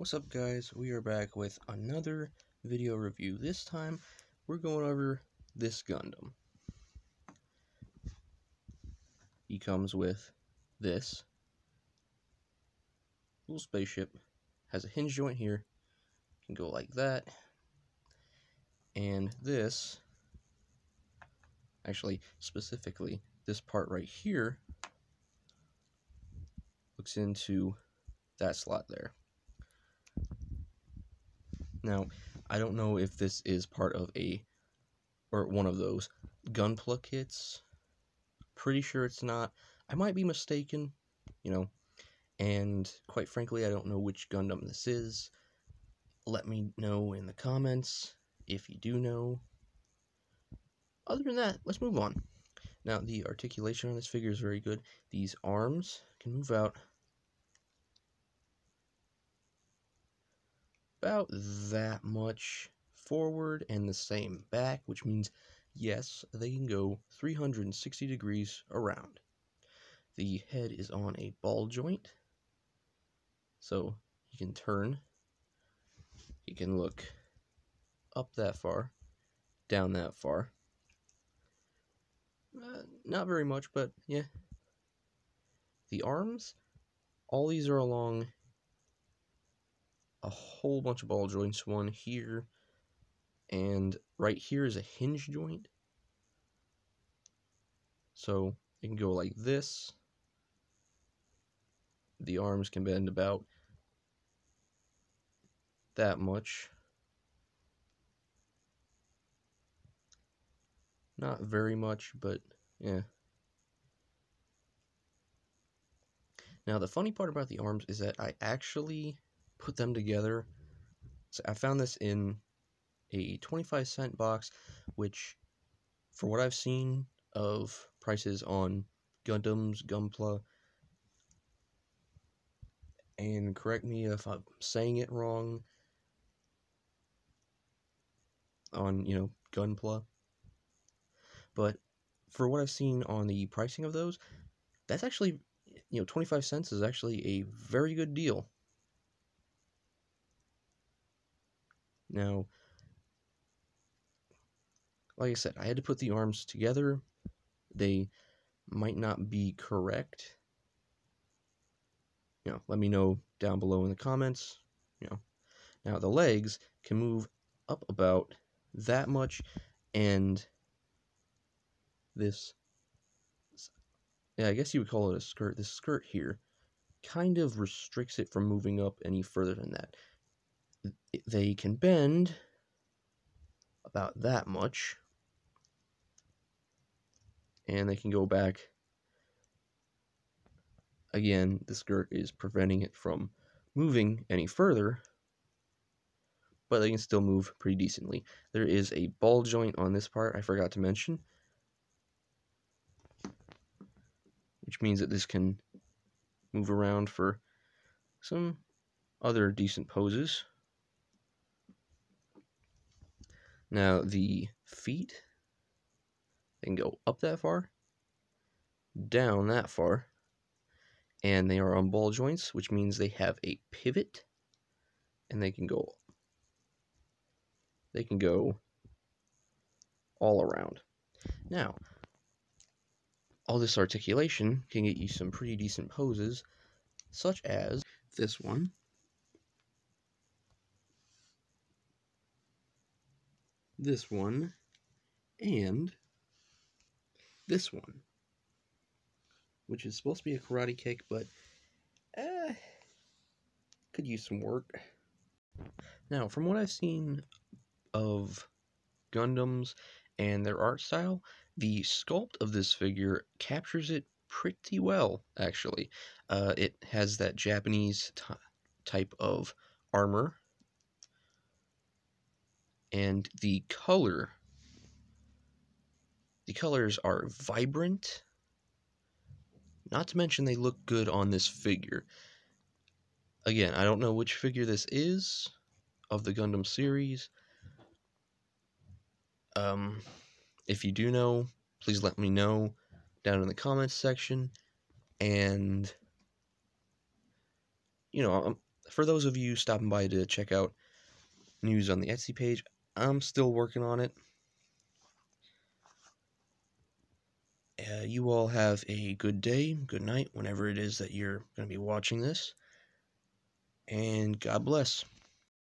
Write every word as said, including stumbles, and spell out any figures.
What's up, guys? We are back with another video review. This time we're going over this Gundam. He comes with this little spaceship, has a hinge joint here, can go like that, and this, actually specifically this part right here, looks into that slot there. Now, I don't know if this is part of a, or one of those Gunpla kits. Pretty sure it's not. I might be mistaken, you know, and quite frankly, I don't know which Gundam this is. Let me know in the comments if you do know. Other than that, let's move on. Now, the articulation on this figure is very good. These arms can move out about that much forward and the same back, which means yes, they can go three hundred sixty degrees around. The head is on a ball joint, so you can turn, you can look up that far, down that far, uh, not very much, but yeah. The arms, all these are along a whole bunch of ball joints, one here, and right here is a hinge joint. So it can go like this. The arms can bend about that much. Not very much, but yeah. Now, the funny part about the arms is that I actually put them together. So I found this in a twenty-five cent box, which for what I've seen of prices on Gundams, Gunpla, and correct me if I'm saying it wrong, on, you know, Gunpla, but for what I've seen on the pricing of those, that's actually, you know, twenty-five cents is actually a very good deal. Now, like I said, I had to put the arms together. They might not be correct. You know, let me know down below in the comments. You know, now the legs can move up about that much, and this, yeah, I guess you would call it a skirt. This skirt here kind of restricts it from moving up any further than that. They can bend about that much, and they can go back. Again, the skirt is preventing it from moving any further, but they can still move pretty decently. There is a ball joint on this part I forgot to mention, which means that this can move around for some other decent poses. Now, the feet, they can go up that far, down that far, and they are on ball joints, which means they have a pivot, and they can go, they can go all around. Now, all this articulation can get you some pretty decent poses, such as this one. This one, and this one, which is supposed to be a karate kick, but uh, could use some work. Now, from what I've seen of Gundams and their art style, the sculpt of this figure captures it pretty well, actually. Uh, it has that Japanese type of armor, and the color, the colors are vibrant, not to mention they look good on this figure. Again, I don't know which figure this is of the Gundam series. Um, if you do know, please let me know down in the comments section, and, you know, I'm, for those of you stopping by to check out news on the Etsy page, I'm still working on it. Uh, you all have a good day, good night, whenever it is that you're going to be watching this. And God bless.